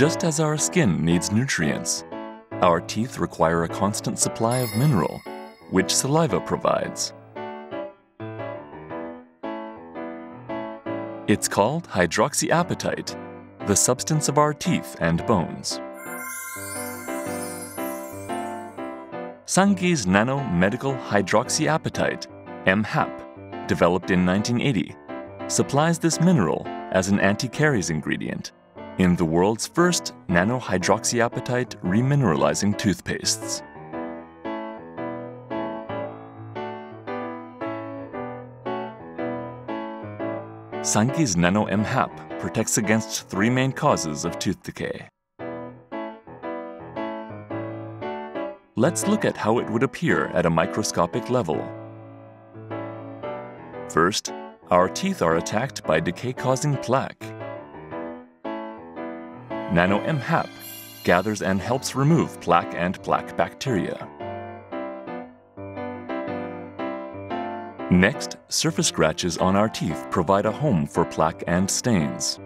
Just as our skin needs nutrients, our teeth require a constant supply of mineral, which saliva provides. It's called hydroxyapatite, the substance of our teeth and bones. Sangi's Nano Medical Hydroxyapatite, MHAP, developed in 1980, supplies this mineral as an anti-caries ingredient in the world's first nano hydroxyapatite remineralizing toothpastes. Sangi's Nano MHAP protects against three main causes of tooth decay. Let's look at how it would appear at a microscopic level. First, our teeth are attacked by decay-causing plaque. Nano MHAP gathers and helps remove plaque and plaque bacteria. Next, surface scratches on our teeth provide a home for plaque and stains.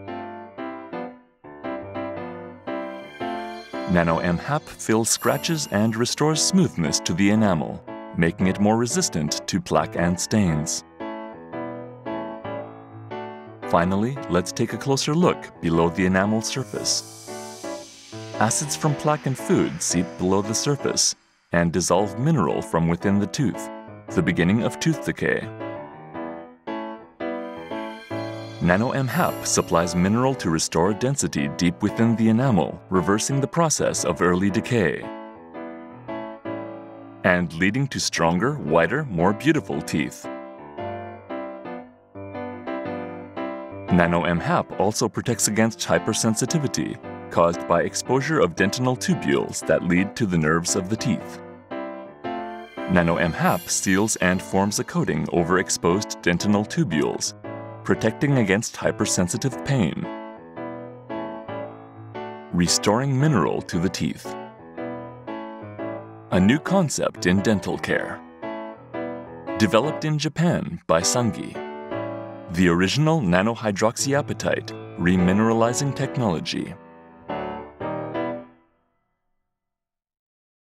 Nano MHAP fills scratches and restores smoothness to the enamel, making it more resistant to plaque and stains. Finally, let's take a closer look below the enamel surface. Acids from plaque and food seep below the surface and dissolve mineral from within the tooth, the beginning of tooth decay. Nano MHAP supplies mineral to restore density deep within the enamel, reversing the process of early decay and leading to stronger, wider, more beautiful teeth. Nano MHAP also protects against hypersensitivity caused by exposure of dentinal tubules that lead to the nerves of the teeth. Nano MHAP seals and forms a coating over exposed dentinal tubules, protecting against hypersensitive pain, restoring mineral to the teeth. A new concept in dental care, developed in Japan by Sangi. The original nano hydroxyapatite remineralizing technology.